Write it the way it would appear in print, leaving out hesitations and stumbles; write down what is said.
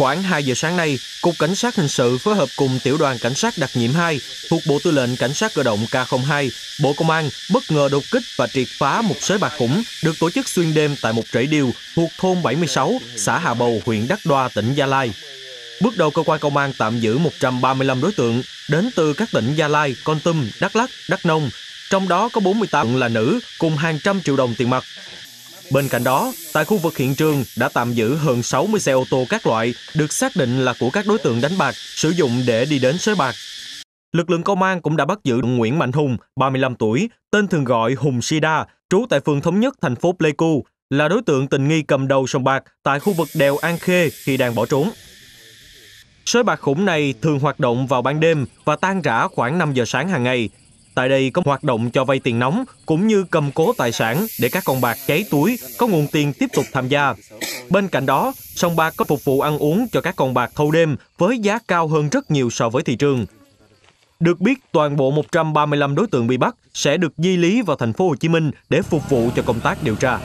Khoảng 2 giờ sáng nay, Cục Cảnh sát Hình sự phối hợp cùng Tiểu đoàn Cảnh sát Đặc nhiệm 2 thuộc Bộ Tư lệnh Cảnh sát Cơ động K02, Bộ Công an bất ngờ đột kích và triệt phá một sới bạc khủng được tổ chức xuyên đêm tại một rẫy điều thuộc thôn 76, xã Hà Bầu, huyện Đăk Đoa, tỉnh Gia Lai. Bước đầu, cơ quan công an tạm giữ 135 đối tượng đến từ các tỉnh Gia Lai, Kon Tum, Đắk Lắk, Đắk Nông, trong đó có 48 là nữ cùng hàng trăm triệu đồng tiền mặt. Bên cạnh đó, tại khu vực hiện trường đã tạm giữ hơn 60 xe ô tô các loại được xác định là của các đối tượng đánh bạc sử dụng để đi đến sới bạc. Lực lượng công an cũng đã bắt giữ Nguyễn Mạnh Hùng, 35 tuổi, tên thường gọi Hùng Sida, trú tại phường Thống Nhất, thành phố Pleiku, là đối tượng tình nghi cầm đầu sòng bạc tại khu vực đèo An Khê khi đang bỏ trốn. Sới bạc khủng này thường hoạt động vào ban đêm và tan rã khoảng 5 giờ sáng hàng ngày. Tại đây có hoạt động cho vay tiền nóng cũng như cầm cố tài sản để các con bạc cháy túi có nguồn tiền tiếp tục tham gia. Bên cạnh đó, sòng bạc có phục vụ ăn uống cho các con bạc thâu đêm với giá cao hơn rất nhiều so với thị trường. Được biết, toàn bộ 135 đối tượng bị bắt sẽ được di lý vào thành phố Hồ Chí Minh để phục vụ cho công tác điều tra.